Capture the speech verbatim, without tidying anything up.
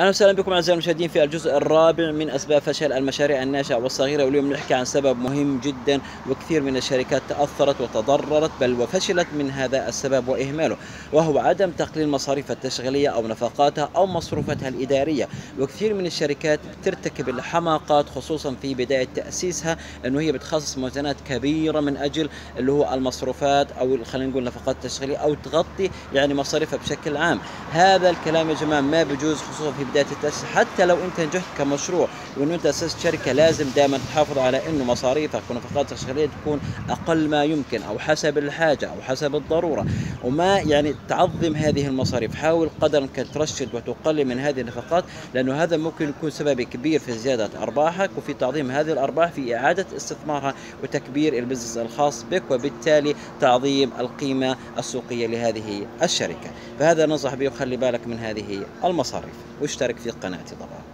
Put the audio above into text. اهلا وسهلا بكم اعزائي المشاهدين في الجزء الرابع من اسباب فشل المشاريع الناشئه والصغيره، واليوم نحكي عن سبب مهم جدا وكثير من الشركات تاثرت وتضررت بل وفشلت من هذا السبب واهماله، وهو عدم تقليل مصاريف التشغيليه او نفقاتها او مصروفاتها الاداريه، وكثير من الشركات بترتكب الحماقات خصوصا في بدايه تاسيسها انه هي بتخصص ميزانات كبيره من اجل اللي هو المصروفات او خلينا نقول نفقات التشغيليه او تغطي يعني مصاريفها بشكل عام. هذا الكلام يا جماعه ما بجوز خصوصا في بداية التأسيس. حتى لو انت نجحت كمشروع وانه انت اسست شركة لازم دائما تحافظ على انه مصاريفك ونفقاتك التشغيلية تكون اقل ما يمكن او حسب الحاجة او حسب الضرورة، وما يعني تعظم هذه المصاريف، حاول قدر انك ترشد وتقلل من هذه النفقات لانه هذا ممكن يكون سبب كبير في زيادة ارباحك وفي تعظيم هذه الارباح في اعادة استثمارها وتكبير البزنس الخاص بك وبالتالي تعظيم القيمة السوقية لهذه الشركة. فهذا ننصح به وخلي بالك من هذه المصاريف واشترك في قناتي طبعا.